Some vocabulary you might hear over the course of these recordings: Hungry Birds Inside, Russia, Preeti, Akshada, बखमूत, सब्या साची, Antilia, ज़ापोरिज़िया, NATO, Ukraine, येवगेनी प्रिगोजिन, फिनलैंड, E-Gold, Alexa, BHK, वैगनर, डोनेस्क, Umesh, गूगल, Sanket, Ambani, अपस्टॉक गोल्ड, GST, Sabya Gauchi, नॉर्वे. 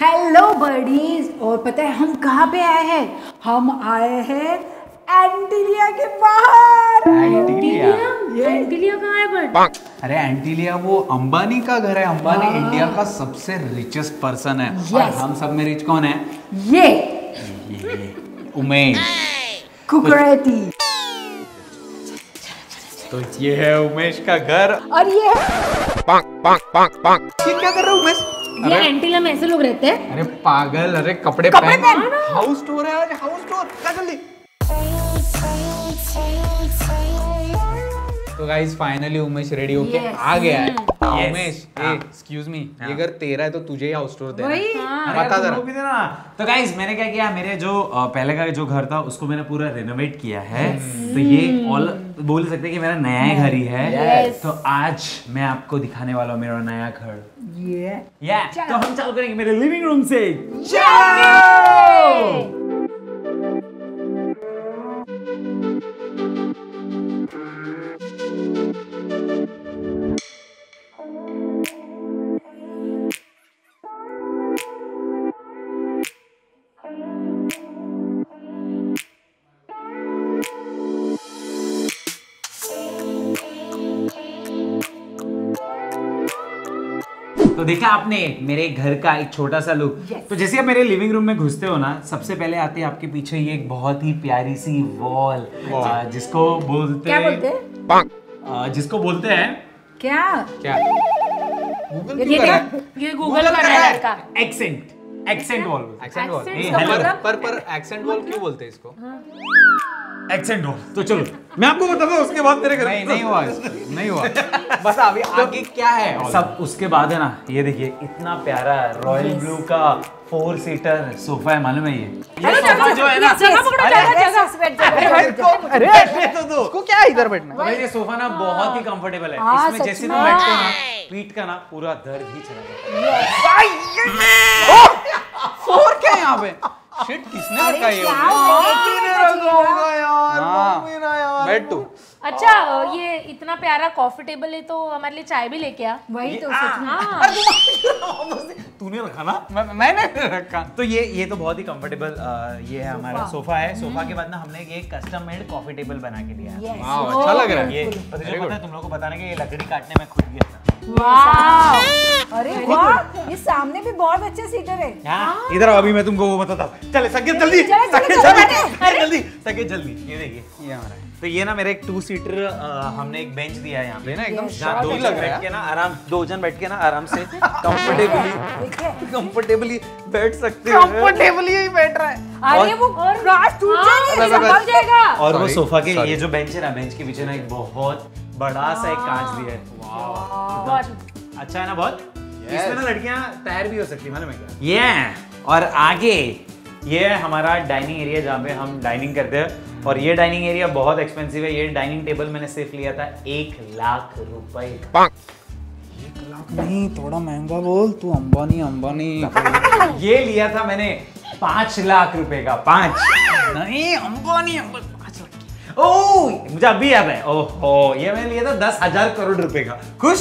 Hello बर्डीज। और पता है हम कहाँ पे आए हैं? हम आए हैं एंटीलिया के बाहर। एंटीलिया? एंटीलिया कहाँ है बर्ड? अरे एंटीलिया वो अंबानी का घर है। अंबानी इंडिया का सबसे रिचेस्ट पर्सन है। और हम सब में रिच कौन है? ये उमेश कुकरेती। तो ये है उमेश का घर। और ये क्या कर रहा है उमेश? ये एंटीलिया में ऐसे लोग रहते हैं? अरे पागल, अरे कपड़े पहन। हाउस टूर है आज, हाउस टूर। जल्दी। तो गाइस फाइनली उमेश रेडी होके आ गया है। उमेश एक्सक्यूज मी, ये घर तेरा है तो तुझे ही हाउस टूर देना है, बता जरा। तो गाइस मैंने क्या किया, मेरे जो पहले का जो घर था उसको मैंने पूरा रेनोवेट किया है। तो ये ऑल बोल सकते हैं कि मेरा नया ही घर ही है। तो आज मैं आपको दिखाने वाला हूँ मेरा नया घर। तो हम चालू करेंगे मेरे लिविंग रूम से। तो देखा आपने मेरे घर का एक छोटा सा लुक। तो जैसे आप मेरे लिविंग रूम में घुसते हो ना, सबसे पहले आते हैं आपके पीछे ये एक बहुत ही प्यारी सी वॉल, जिसको बोलते हैं क्या? ये गूगल कर रहा है। Accent wall. पर एक्सेंट वॉल क्यों बोलते हैं इसको? एक्सेंट हो। तो चलो मैं आपको बताऊंगा उसके बाद मेरे घर नहीं हुआ बस अभी आगे क्या है सब उसके बाद है ना। ये देखिए इतना प्यारा रॉयल ब्लू का 4-सीटर सोफा है, मालूम है ये सोफा जो है ना, अरे क्या इधर बैठना। ये सोफा ना बहुत ही कंफर्टेबल है, इसमें जैसे तुम बैठते हो ना पीठ का ना पूरा दर्द ही चला जाता है। यहाँ पे शिट किसने रखा ये? यार बैठ तू। अच्छा ये इतना प्यारा कंफर्टेबल है तो हमारे लिए चाय भी लेके आ। वही तो सोचना, तूने रखा ना, मैंने रखा। तो ये तो बहुत ही कंफर्टेबल ये है हमारा सोफा है। सोफा के बाद ना हमने ये कस्टम मेड कॉफी टेबल बना के दिया है। अच्छा लग रहा है ये। पता है तुम लोगों को बताने के, ये लकड़ी काटने में खुद गया था। अरे वाह, ये सामने भी बहुत अच्छे सीटर है। इधर अभी मैं तुमको वो बताता हूँ। चले संकेत जल्दी, संकेत जल्दी। ये देखिए ये हमारा। तो ये ना मेरा एक 2-सीटर हमने एक बेंच दिया है यहाँ पे ना, एकदम दो जन बैठ के ना आराम से कंफर्टेबली बैठ सकते हो। कंफर्टेबली ही बैठ रहा है। अरे वो राज टूट जाएगा। और वो सोफा के ये जो बेंच है ना, बेंच के पीछे ना एक बहुत बड़ा सा एक कांच दिया है। वाह अच्छा है ना, बहुत। इसमें ना लड़कियां तैयार भी हो सकती है, मालूम है क्या? ये और आगे ये है हमारा डाइनिंग एरिया जहाँ पे हम डाइनिंग करते हैं। और ये डाइनिंग एरिया बहुत एक्सपेंसिव है। ये डाइनिंग टेबल मैंने सिर्फ लिया था 1 लाख रुपए। 1 लाख नहीं, थोड़ा महंगा बोल तू। अंबानी ये लिया था मैंने 5 लाख रुपए का। 5 नहीं अंबानी 5 लाख। ओह मुझे अभी याद है। ओहो ये मैंने लिया था 10,000 करोड़ रुपए का। खुश?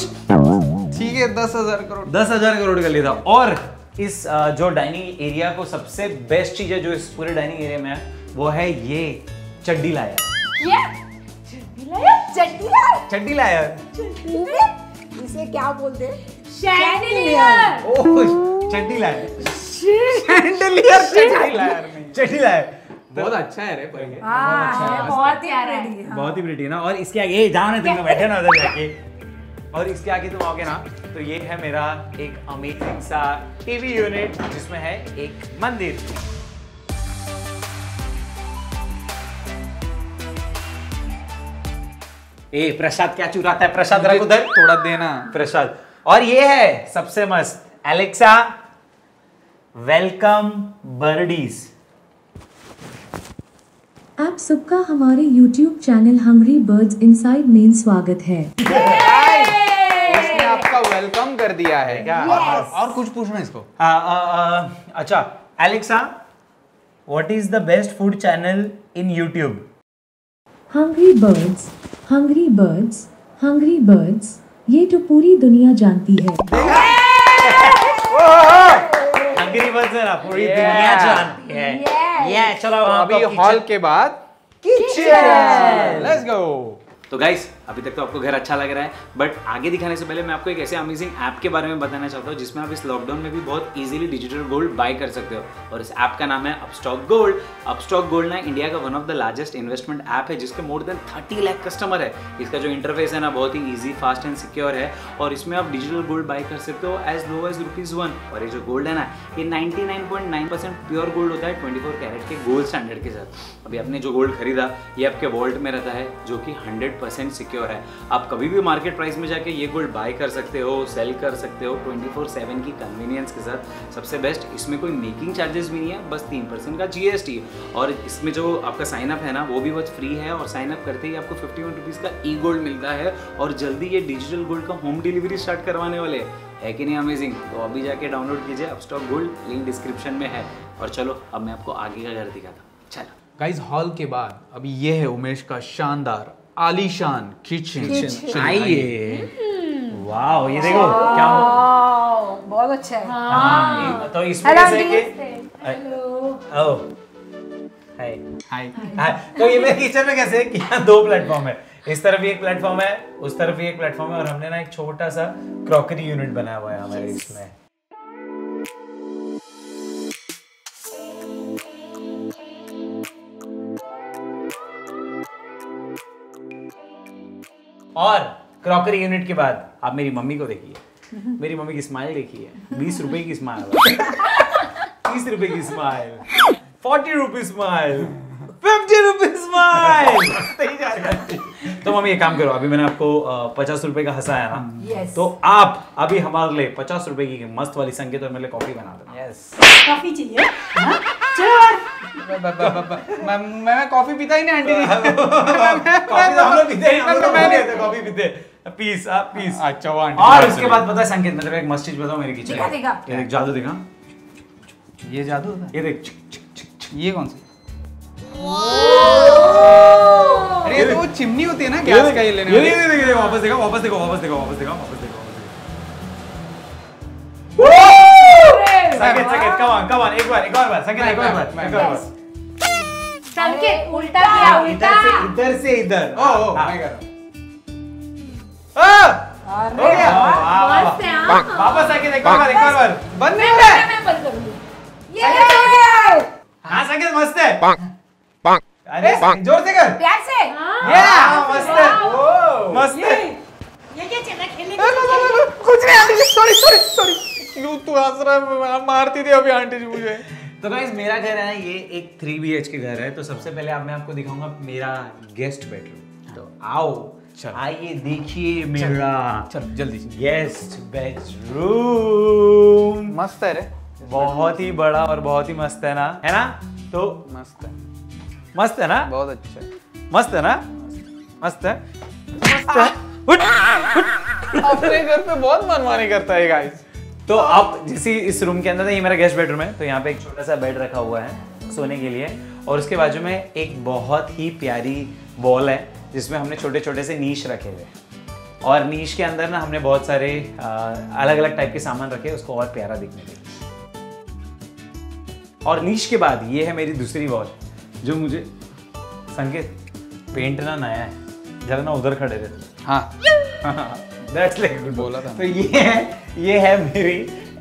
ठीक है 10,000 करोड़। 10,000 करोड़ का लिया था। और इस जो डाइनिंग एरिया को सबसे बेस्ट चीज है जो इस पूरे डाइनिंग एरिया में है, वो है ये चड्डी लायर। चड्डी लायर इसे क्या बोलते हैं? शैंडेलियर। ओह चड्डी लायर बहुत अच्छा है रे। पर ये बहुत ही प्यारा है, बहुत ही प्रीटी है ना। और इसके आगे जाने तुम बैठे ना उधर जाके। और इसके आगे तुम आओगे ना तो ये है मेरा एक अमेजिंग सा टीवी यूनिट जिसमें है एक मंदिर। ए प्रसाद क्या चुराता है? प्रसाद रख उधर, थोड़ा देना प्रसाद। और ये है सबसे मस्त एलेक्सा, वेलकम बर्डीज। आप सबका हमारे YouTube channel hungry birds inside में स्वागत है। आपका वेलकम कर दिया है क्या? और कुछ पूछना इसको? अच्छा Alexa, what is the best food channel in YouTube? Hungry birds. ये तो पूरी दुनिया जानती है। जरा पूरी दुनिया जानती है। ये चलो अभी हॉल के बाद किचन, लेट्स गो। तो गाइस अभी तक तो आपको घर अच्छा लग रहा है, बट आगे दिखाने से पहले मैं आपको एक ऐसे अमेजिंग ऐप के बारे में बताना चाहता हूँ जिसमें आप इस लॉकडाउन में भी बहुत इजीली डिजिटल गोल्ड बाय कर सकते हो, और इस ऐप का नाम है अपस्टॉक गोल्ड। अपस्टॉक गोल्ड ना इंडिया का one of the largest investment app है जिसके मोर देन 30 लाख कस्टमर है। इसका जो इंटरफेस है ना बहुत ही ईजी, फास्ट एंड सिक्योर है, और इसमें आप डिजिटल गोल्ड बाय कर सकते हो एज लो एज ₹1। और ये जो गोल्ड है ना ये 99.9% प्योर गोल्ड होता है 24 कैरेट के गोल्ड स्टैंडर्ड के साथ। अभी आपने जो गोल्ड खरीदा ये आपके वॉल्ट में रहता है जो कि 100% सिक्योर है। आप कभी भी मार्केट प्राइस में जाके ये गोल्ड बाय कर सकते हो, सेल कर सकते हो 24/7 की कन्वीनियंस के साथ। सबसे बेस्ट इसमें कोई मेकिंग चार्जेस भी नहीं है, बस 3% का GST, और इसमें जो आपका साइन अप है ना वो भी बहुत फ्री है, और साइन अप करते ही आपको ₹51 का ई गोल्ड मिलता है, और जल्दी ये डिजिटल गोल्ड का होम डिलीवरी स्टार्ट करवाने वाले है कि नहीं अमेजिंग। तो अभी जाके डाउनलोड कीजिए अपस्टॉक गोल्ड, लिंक डिस्क्रिप्शन में है। और चलो अब मैं आपको आगे का घर दिखाता हूँ। चलो गाइज हॉल के बाद अभी ये है उमेश का शानदार आलीशान किचन। आइए, वाओ ये देखो क्या बहुत अच्छा है। हाँ। तो इसमें जैसे कि हेलो हाय हाय हाय, तो ये मेरे किचन में कैसे कि यहाँ 2 प्लेटफॉर्म है, इस तरफ भी एक प्लेटफॉर्म है, उस तरफ भी एक प्लेटफॉर्म है, और हमने ना एक छोटा सा क्रॉकरी यूनिट बनाया हुआ है हमारे इसमें। और क्रॉकरी यूनिट के बाद आप मेरी मम्मी को देखिए, मेरी मम्मी की स्माइल देखिए, ₹20 की स्माइल, ₹30 की स्माइल, ₹40 स्माइल, ₹50 स्माइल, सही जा रहा है। तो मम्मी एक काम करो, अभी मैंने आपको ₹50 का हंसाया ना, yes. तो आप अभी हमारे लिए ₹50 की मस्त वाली संकेत और मेरे लिए कॉफी बना देना। यस कॉफी चाहिए? मैं कॉफी पीता ही नहीं आंटी, पीस आप पीस। अच्छा और उसके बाद पता है संकेत मतलब एक मस्त चीज बताओ मेरे किचन में, जादू दिखा। ये जादू ये देख, ये कौन सी? अरे वो चिमनी होती है ना गैस का, ये लेने ये वापस देखो, वापस देखो, वापस देखो, वापस देखो, वापस देखो। संकेत संकेत कमान कमान, एक बार संकेत, एक और बार संकेत उल्टा किया, उल्टा इधर से इधर। ओ माय गॉड, ओ अरे वापस से आ, वापस आके एक और बार बंद नहीं हो रहा है, मैं बंद कर दूं। ये हां संकेत मस्त है, पांक पांक, अरे जोर से कर, प्यार से, ये मस्त है, ओ मस्त है। ये क्या चल रहा है खेलने का? कुछ नहीं, सॉरी तो हंस रहा है, मारती थी अभी आंटी जी मुझे। तो गाइस मेरा घर है, ये एक 3 BHK घर है। तो सबसे पहले अब मैं आपको दिखाऊंगा मेरा गेस्ट बेडरूम। तो आओ आइए देखिए मेरा, चलो जल्दी से, गेस्ट बेडरूम। मस्त है रे, बहुत ही बड़ा और बहुत ही मस्त है ना, है ना? तो मस्त है ना, बहुत अच्छा, मस्त है ना, मस्त है, मस्त है। अपने घर पे बहुत मनमानी करता है गाइस। तो आप जैसे इस रूम के अंदर, ये मेरा गेस्ट बेडरूम है, तो यहाँ पे एक छोटा सा बेड रखा हुआ है सोने के लिए, और उसके बाजू में एक बहुत ही प्यारी वॉल है जिसमें हमने छोटे छोटे से नीश रखे हुए, और नीश के अंदर ना हमने बहुत सारे अलग अलग टाइप के सामान रखे उसको और प्यारा दिखने के लिए। और नीश के बाद ये है मेरी दूसरी वॉल, जो मुझे संकेत पेंट ना नया है, जरा ना उधर खड़े रहते। हाँ That's like good बोला था। तो ये है मेरी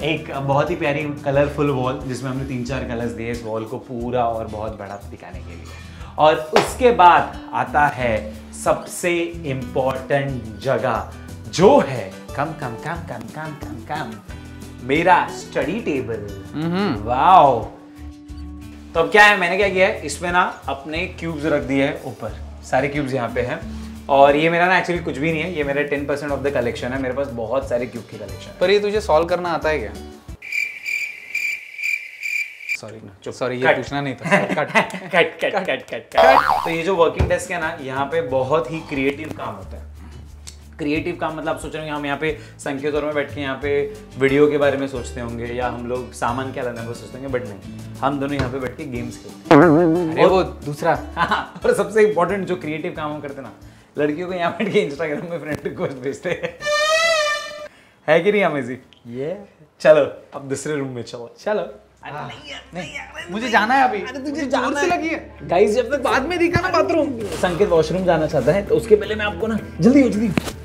एक बहुत ही प्यारी कलरफुल वॉल जिसमें हमने 3-4 कलर्स दिए इस वॉल को पूरा और बहुत बड़ा दिखाने के लिए। और उसके बाद आता है सबसे इम्पोर्टेंट जगह, जो है कम कम कम कम कम कम कम मेरा स्टडी टेबल। वाओ, तो अब क्या है, मैंने क्या किया है इसमें ना अपने क्यूब्स रख दिए हैं ऊपर, सारे क्यूब्स यहाँ पे हैं। और ये मेरा ना एक्चुअली कुछ भी नहीं है, ये मेरा 10% ऑफ द कलेक्शन है, मेरे पास बहुत सारे क्यूब की कलेक्शन। पर ये तुझे सॉल्व करना आता है क्या? सॉरी ये पूछना नहीं था। कट। तो ये जो वर्किंग डेस्क है ना, यहाँ पे बहुत ही क्रिएटिव काम होता है। क्रिएटिव काम मतलब आप सोच रहे होंगे हम यहाँ पे संकेत और में बैठ के यहाँ पे वीडियो के बारे में सोचते होंगे, या हम लोग सामान क्या लाने को सोचते होंगे, बट नहीं, हम दोनों यहाँ पे बैठ के गेम्स खेलते हैं। वो दूसरा, और सबसे इम्पोर्टेंट जो क्रिएटिव काम हम करते ना, लड़कियों को यहाँ बैठ के इंस्टाग्राम में फ्रेंड रिक्वेस्ट भेजते है कि नहीं अमेजिंग? ये चलो अब दूसरे रूम में चलो। मुझे जाना है अभी। अरे तुझे जोर से लगी है। गाइस जब तक बाद में दिखा ना बाथरूम। संकेत वॉशरूम जाना चाहता है, तो उसके पहले मैं आपको ना जल्दी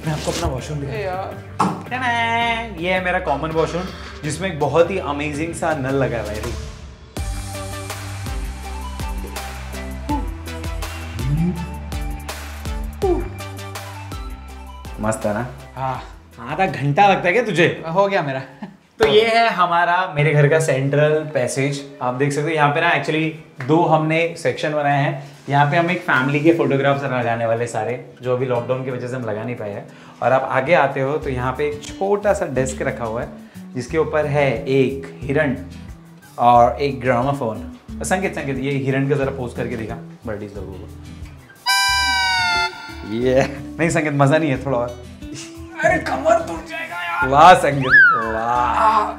मैं आपको अपना वॉशरूम दिखा। ये है मेरा कॉमन वॉशरूम जिसमें एक बहुत ही अमेजिंग सा नल लगा हुआ है। मस्त है ना? हाँ, आधा घंटा लगता है क्या तुझे? हो गया मेरा। तो ये है हमारा मेरे घर का सेंट्रल पैसेज। आप देख सकते हो यहाँ पे ना एक्चुअली दो हमने सेक्शन बनाए हैं। यहाँ पे हम एक फैमिली के फोटोग्राफ्स लगाने वाले सारे, जो अभी लॉकडाउन की वजह से हम लगा नहीं पाए हैं। और आप आगे आते हो तो यहाँ पे एक छोटा सा डेस्क रखा हुआ है जिसके ऊपर है एक हिरन और एक ग्रामाफोन। संकेत ये हिरन का जरा पोस्ट करके दिखा बर्डीज लोगों को। ये नहीं संकेत, मजा नहीं है थोड़ा और? अरे कमर टूट जाएगा यार। वाह संकेत वाह।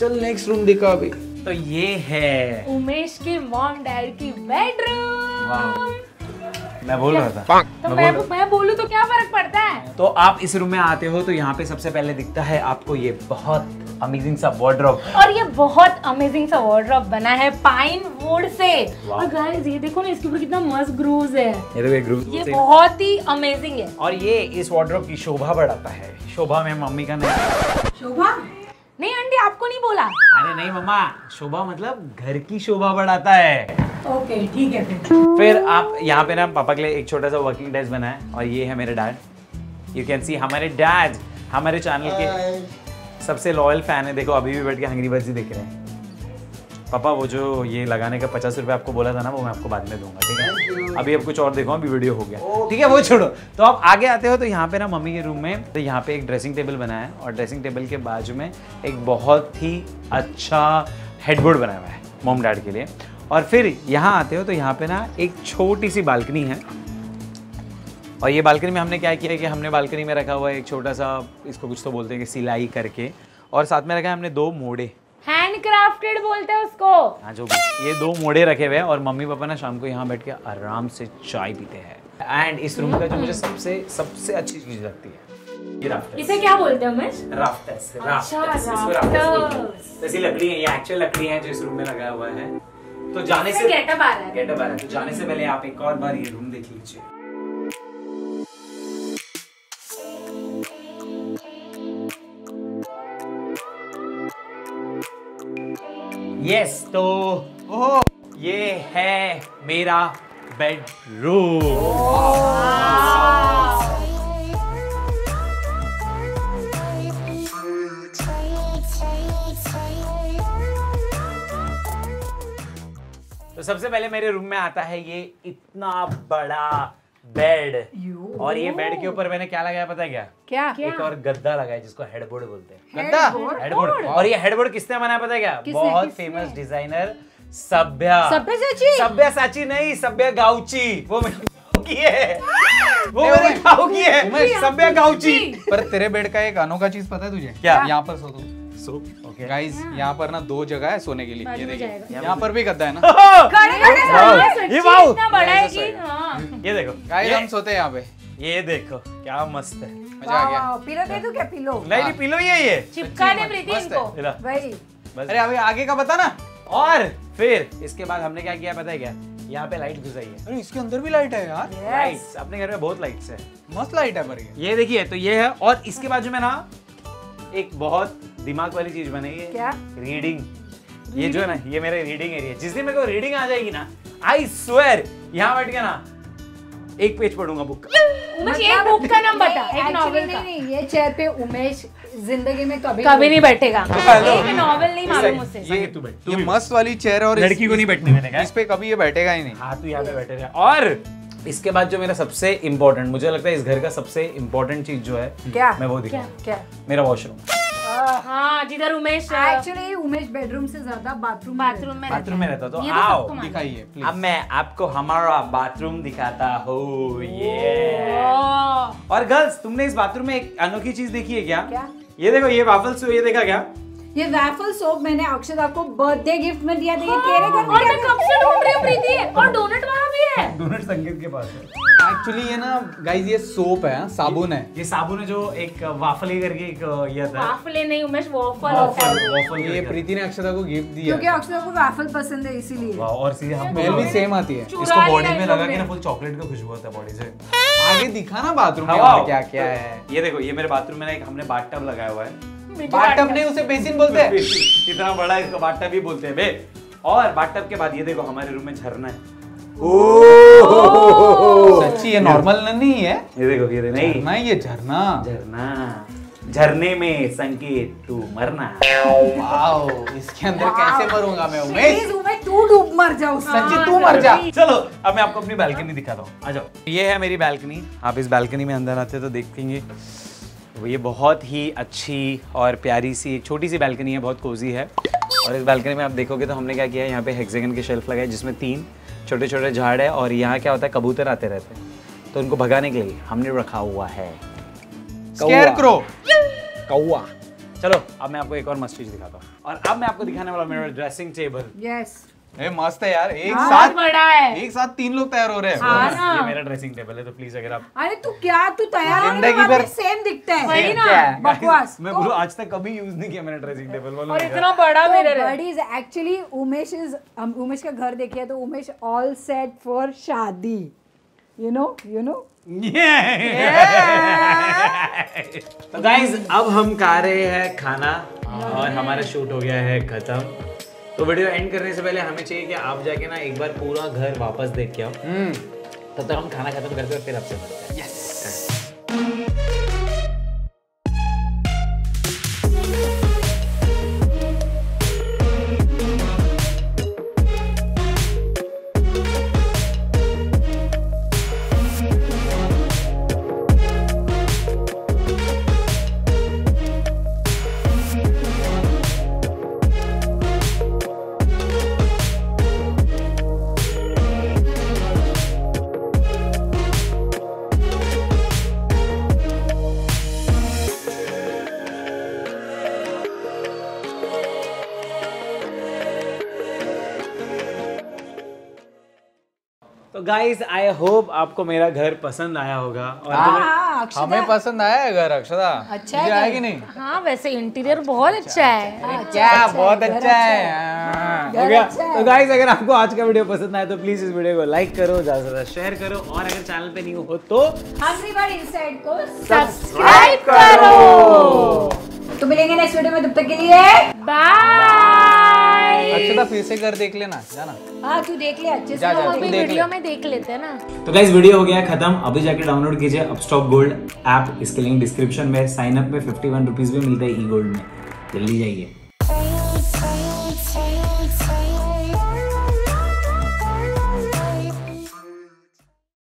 चल नेक्स्ट रूम दिखा अभी। तो ये है उमेश के मॉम डैड की बेडरूम। मैं बोल रहा था तो मैं बोलूं तो क्या फर्क पड़ता है। तो आप इस रूम में आते हो तो यहाँ पे सबसे पहले दिखता है आपको ये बहुत अमेजिंग सा वॉर्डरोब। और ये बहुत अमेजिंग सा वॉर्डरोब बना है पाइन वुड से। और गाइस ये देखो ना, इसके ऊपर कितना मस्त ग्रूव्स है। ये बहुत ही अमेजिंग है। और ये इस वॉर्डरोब की शोभा बढ़ाता है। शोभा में मम्मी का नहीं, शोभा नहीं आंटी आपको नहीं बोला। अरे नहीं मम्मा, शोभा मतलब घर की शोभा बढ़ाता है। ओके ठीक है। फिर आप यहाँ पे ना पापा के लिए एक छोटा सा वर्किंग डेस्क बना है। और ये है मेरे डैड। यू कैन सी हमारे डैड हमारे चैनल के सबसे लॉयल फैन है। देखो अभी भी बैठ के हंग्री बर्ड्स ही देख रहे हैं। पापा वो जो ये लगाने का 50 रुपये आपको बोला था ना, वो मैं आपको बाद में दूंगा ठीक है। अभी आप कुछ और देखो, अभी वीडियो हो गया ठीक है, वो छोड़ो। तो आप आगे आते हो तो यहाँ पे ना मम्मी के रूम में, तो यहाँ पे एक ड्रेसिंग टेबल बना है। और ड्रेसिंग टेबल के बाजू में एक बहुत ही अच्छा हेडबोर्ड बनाया हुआ है मॉम डैड के लिए। और फिर यहाँ आते हो तो यहाँ पे ना एक छोटी सी बालकनी है। और ये बालकनी में हमने क्या किया है कि हमने बालकनी में रखा हुआ है एक छोटा सा, इसको कुछ तो बोलते हैं कि सिलाई करके। और साथ में रखा है हमने दो मोड़े, हैंडक्राफ्टेड बोलते हैं उसको। हाँ जो भी, ये दो मोड़े रखे हुए हैं। और मम्मी पापा ना शाम को यहाँ बैठ के आराम से चाय पीते हैं। एंड इस रूम का जो मुझे सबसे अच्छी चीज लगती है, इसे क्या बोलते हैं उमेश? राफ्टर्स। जैसी लकड़ी है, ये एक्चुअल लकड़ी है जो इस रूम में लगा हुआ है। तो जाने से तो जाने से पहले आप एक और बार ये रूम देख लीजिए। यस तो ओह, ये है मेरा बेडरूम। तो सबसे पहले मेरे रूम में आता है ये इतना बड़ा बेड। और ये बेड के ऊपर मैंने क्या लगाया पता है क्या? एक और गद्दा लगाया जिसको हेडबोर्ड बोलते हैं। गद्दा, हेडबोर्ड। और ये हेडबोर्ड किसने बनाया पता है क्या? बहुत फेमस डिजाइनर सब्या साची नहीं, सब्या गाउची। वो मेरे गाँव की है सब्या गाउची। पर तेरे बेड का एक अनोखा चीज पता है तुझे क्या? यहाँ पर सो तू। Okay. गाइस यहाँ पर ना दो जगह है सोने के लिए। ये देखिए यहाँ पर भी गद्दा है ना। ये देखो गाइस हम सोते हैं यहाँ पे। ये देखो क्या मस्त है, मजा आ गया। पिलो दे दूं क्या? पिलो नहीं, पिलो ही है ये, चिपका दे प्रीति इनको। अरे अभी आगे का बता ना। और फिर इसके बाद हमने क्या किया पता है क्या? यहाँ पे लाइट घुसाई है। अरे इसके अंदर भी लाइट है यार। लाइट्स अपने घर में बहुत लाइट्स है, मस्त लाइट है। पर ये देखिए तो ये है। और इसके बाजू में ना एक बहुत दिमाग वाली चीज बनेगी। क्या? रीडिंग। ये जो है ना, ये मेरा रीडिंग एरिया। जिस दिन मेरे को रीडिंग आ जाएगी ना, आई स्वेयर यहाँ बैठ के ना एक पेज पढ़ूंगा बुक का। उमेश ये बुक का नाम बता, एक नॉवेल का। नहीं ये चेयर पे उमेश जिंदगी में कभी नहीं बैठेगा। एक नॉवेल नहीं मालूम मुझसे। ये मस्त वाली चेयर और लड़की को नहीं बैठने मैंने कहा, इस पे कभी ये बैठेगा ही नहीं। हाँ तू यहाँ पे बैठेगा। और इसके बाद जो मेरा सबसे इम्पोर्टेंट, मुझे लगता है इस घर का सबसे इम्पोर्टेंट चीज जो है क्या, मैं वो दिखाऊं। क्या? मेरा वॉशरूम। हाँ जिधर उमेश एक्चुअली उमेश बेडरूम से ज्यादा बाथरूम में रहता। तो आओ दिखाइए प्लीज। अब मैं आपको हमारा बाथरूम दिखाता हूँ। ये और गर्ल्स तुमने इस बाथरूम में एक अनोखी चीज देखी है क्या? ये देखो ये वाफल्स, ये देखा क्या? ये वैफल सोप मैंने अक्षदा को बर्थडे गिफ्ट में दिया था। ये तेरे घर में? और मैं कब से ढूंढ रही हूँ प्रीति। और डोनट वहाँ भी है। डोनट संकेत के पास है। एक्चुअली ये ना गाइस ये सोप है, साबुन है। ये साबुन है जो एक वाफले करके एक ये था। वाफले नहीं उमेश, वॉफल। ये प्रीति ने अक्षदा को गिफ्ट दिया क्योंकि अक्षदा को वाफल पसंद है इसीलिए। और स्मेल भी सेम आती है। इसको बॉडी में लगा के ना फुल चॉकलेट का खुशबू आता है बॉडी से। आगे दिखा ना बाथरूम में क्या क्या है। ये देखो, ये मेरे बाथरूम में ना एक हमने बाथटब लगाया हुआ है। बाथटब नहीं, उसे बेसिन बोलते हैं। इतना बड़ा इसको बाथटब भी बोलते हैं बे। और बाथटब के बाद ये देखो हमारे रूम में झरना है। सच्ची ये नॉर्मल नहीं है। ये देखो ये नहीं ना, ये झरना। झरना, झरने में संकेत तू मरना। वाओ, इसके अंदर कैसे मरूंगा मैं उमेश? उमेश तू डूब मर जा, सच्ची तू मर जा। चलो अब मैं आपको अपनी बालकनी दिखाता हूँ, आ जाओ। ये है मेरी बालकनी। आप इस बालकनी में अंदर आते तो देखेंगे ये बहुत ही अच्छी और प्यारी सी छोटी सी बालकनी है, बहुत कोजी है। और इस बालकनी में आप देखोगे तो हमने क्या किया है, यहाँ पे हेक्सागन के शेल्फ लगाए जिसमें तीन छोटे छोटे झाड़ है। और यहाँ क्या होता है, कबूतर आते रहते हैं तो उनको भगाने के लिए हमने रखा हुआ है स्केयरक्रो, कौवा। चलो अब मैं आपको एक और मस्त चीज दिखाता हूँ। और अब मैं आपको दिखाने वाला मेरा ड्रेसिंग टेबल। यस ये मस्त है यार, एक साथ बड़ा है, एक साथ तीन लोग तैयार हो रहे हैं। ये मेरा ड्रेसिंग टेबल है तो प्लीज अगर आप, अरे तू क्या तू तैयार है पर सेम दिखता है वही ना बकवास। मैं बोलूं आज तक कभी यूज नहीं किया मैंने ड्रेसिंग टेबल वाला, और इतना बड़ा मेरा बॉडी इज एक्चुअली। उमेश का घर देखिए तो उमेश ऑल सेट फॉर शादी, यू नो तो गाइस अब हम खा रहे हैं खाना और हमारा शूट हो गया है खत्म। तो वीडियो एंड करने से पहले हमें चाहिए कि आप जाके ना एक बार पूरा घर वापस देख के आओ। तब तक हम खाना खत्म करते हैं फिर आपसे मिलते हैं। गाइज आई होप आपको मेरा घर पसंद आया होगा। और हमें पसंद आया है घर अक्षदा। अच्छा है कि नहीं? हाँ वैसे इंटीरियर बहुत अच्छा है। क्या बहुत अच्छा है। तो गाइज अगर आपको आज का वीडियो पसंद आया तो प्लीज इस वीडियो को लाइक करो, ज्यादा से ज्यादा शेयर करो। और अगर चैनल पे नहीं हो तो हंग्री बर्ड इनसाइड को सब्सक्राइब करो। तो मिलेंगे नेक्स्ट वीडियो में, तब तक के लिए बाय। अक्षदा फिर से घर देख लेना जाना। हाँ तू देख ले अच्छे से, अभी वीडियो में देख लेते हैं ना। तो गाइस वीडियो हो गया खत्म। अभी जाके डाउनलोड कीजिए अपस्टॉक गोल्ड ऐप, इसके लिंक डिस्क्रिप्शन में। साइन अप में 51 रुपीज भी मिलता है ई गोल्ड में, जल्दी जाइए।